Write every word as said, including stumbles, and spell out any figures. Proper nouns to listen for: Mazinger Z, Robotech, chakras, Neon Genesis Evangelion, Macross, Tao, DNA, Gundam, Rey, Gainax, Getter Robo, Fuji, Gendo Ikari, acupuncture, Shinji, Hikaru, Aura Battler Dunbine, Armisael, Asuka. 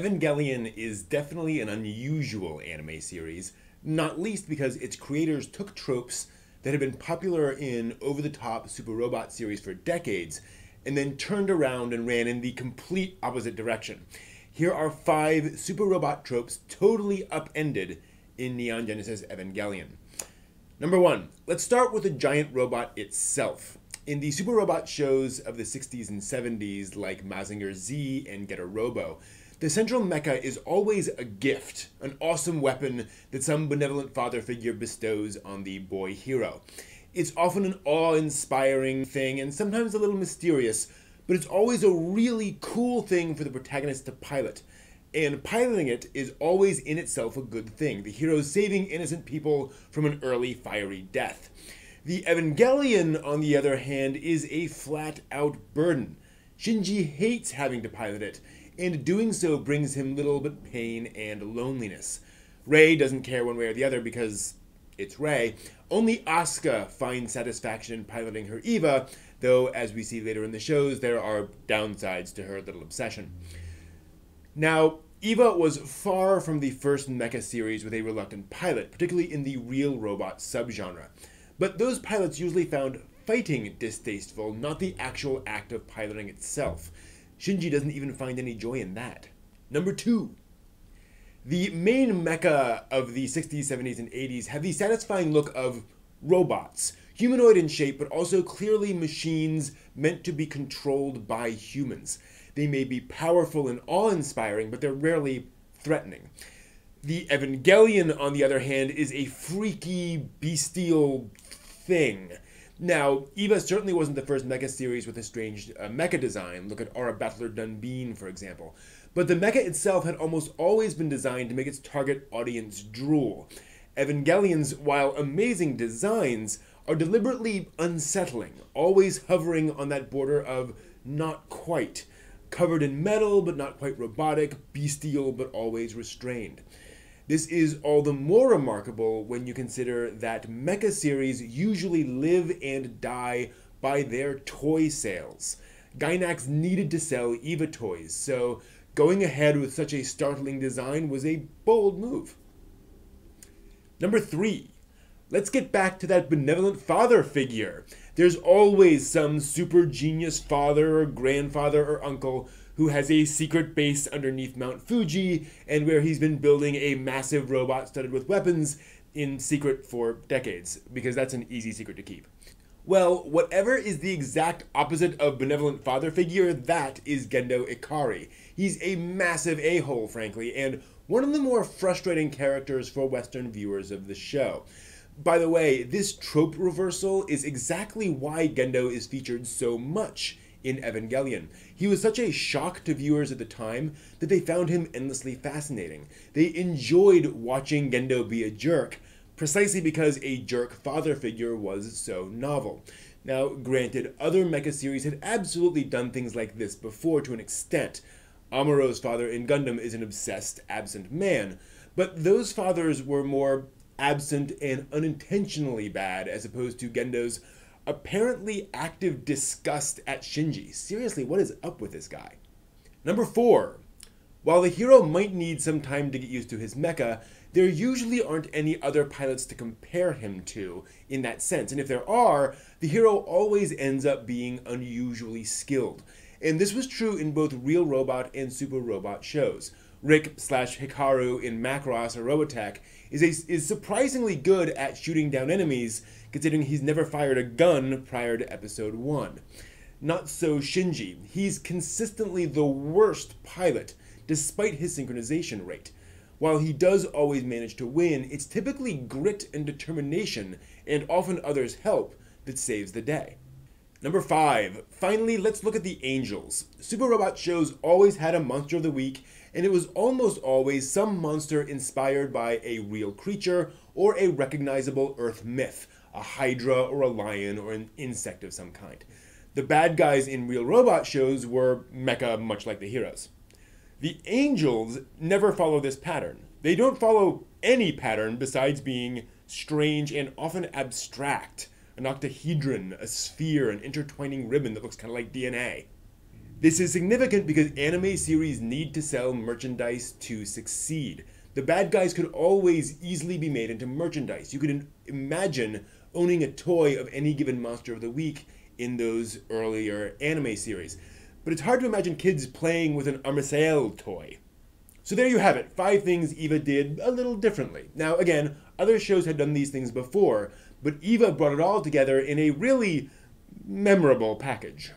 Evangelion is definitely an unusual anime series, not least because its creators took tropes that had been popular in over-the-top super robot series for decades, and then turned around and ran in the complete opposite direction. Here are five super robot tropes totally upended in Neon Genesis Evangelion. Number one, let's start with the giant robot itself. In the super robot shows of the sixties and seventies, like Mazinger Z and Getter Robo, the central mecha is always a gift, an awesome weapon that some benevolent father figure bestows on the boy hero. It's often an awe-inspiring thing, and sometimes a little mysterious, but it's always a really cool thing for the protagonist to pilot. And piloting it is always in itself a good thing, the hero's saving innocent people from an early fiery death. The Evangelion, on the other hand, is a flat-out burden. Shinji hates having to pilot it, and doing so brings him little but pain and loneliness. Rey doesn't care one way or the other because it's Rey. Only Asuka finds satisfaction in piloting her Eva, though, as we see later in the shows, there are downsides to her little obsession. Now, Eva was far from the first mecha series with a reluctant pilot, particularly in the real robot subgenre. But those pilots usually found fighting distasteful, not the actual act of piloting itself. Shinji doesn't even find any joy in that. Number two. The main mecha of the sixties, seventies, and eighties have the satisfying look of robots, humanoid in shape, but also clearly machines meant to be controlled by humans. They may be powerful and awe-inspiring, but they're rarely threatening. The Evangelion, on the other hand, is a freaky, bestial thing. Now, Eva certainly wasn't the first mecha series with a strange uh, mecha design. Look at Aura Battler Dunbine, for example. But the mecha itself had almost always been designed to make its target audience drool. Evangelion's, while amazing designs, are deliberately unsettling, always hovering on that border of not quite. Covered in metal, but not quite robotic, bestial, but always restrained. This is all the more remarkable when you consider that mecha series usually live and die by their toy sales. Gainax needed to sell Eva toys, so going ahead with such a startling design was a bold move. Number three. Let's get back to that benevolent father figure. There's always some super genius father or grandfather or uncle who has a secret base underneath Mount Fuji and where he's been building a massive robot studded with weapons in secret for decades, because that's an easy secret to keep. Well, whatever is the exact opposite of benevolent father figure, that is Gendo Ikari. He's a massive a-hole, frankly, and one of the more frustrating characters for Western viewers of the show. By the way, this trope reversal is exactly why Gendo is featured so much in Evangelion. He was such a shock to viewers at the time that they found him endlessly fascinating. They enjoyed watching Gendo be a jerk, precisely because a jerk father figure was so novel. Now, granted, other mecha series had absolutely done things like this before to an extent. Amuro's father in Gundam is an obsessed, absent man, but those fathers were more absent and unintentionally bad, as opposed to Gendo's apparently active disgust at Shinji. Seriously, what is up with this guy? Number four. While the hero might need some time to get used to his mecha, there usually aren't any other pilots to compare him to in that sense, and if there are, the hero always ends up being unusually skilled. And this was true in both Real Robot and Super Robot shows. Rick slash Hikaru in Macross or Robotech is, a, is surprisingly good at shooting down enemies, considering he's never fired a gun prior to episode one. Not so Shinji. He's consistently the worst pilot, despite his synchronization rate. While he does always manage to win, it's typically grit and determination, and often others' help, that saves the day. Number five. Finally, let's look at the angels. Super Robot shows always had a monster of the week, and it was almost always some monster inspired by a real creature or a recognizable Earth myth, a hydra or a lion or an insect of some kind. The bad guys in Real Robot shows were mecha, much like the heroes. The angels never follow this pattern. They don't follow any pattern besides being strange and often abstract. An octahedron, a sphere, an intertwining ribbon that looks kind of like D N A. This is significant because anime series need to sell merchandise to succeed. The bad guys could always easily be made into merchandise. You could imagine owning a toy of any given monster of the week in those earlier anime series. But it's hard to imagine kids playing with an Armisael toy. So there you have it, five things Eva did a little differently. Now again, other shows had done these things before, but Eva brought it all together in a really memorable package.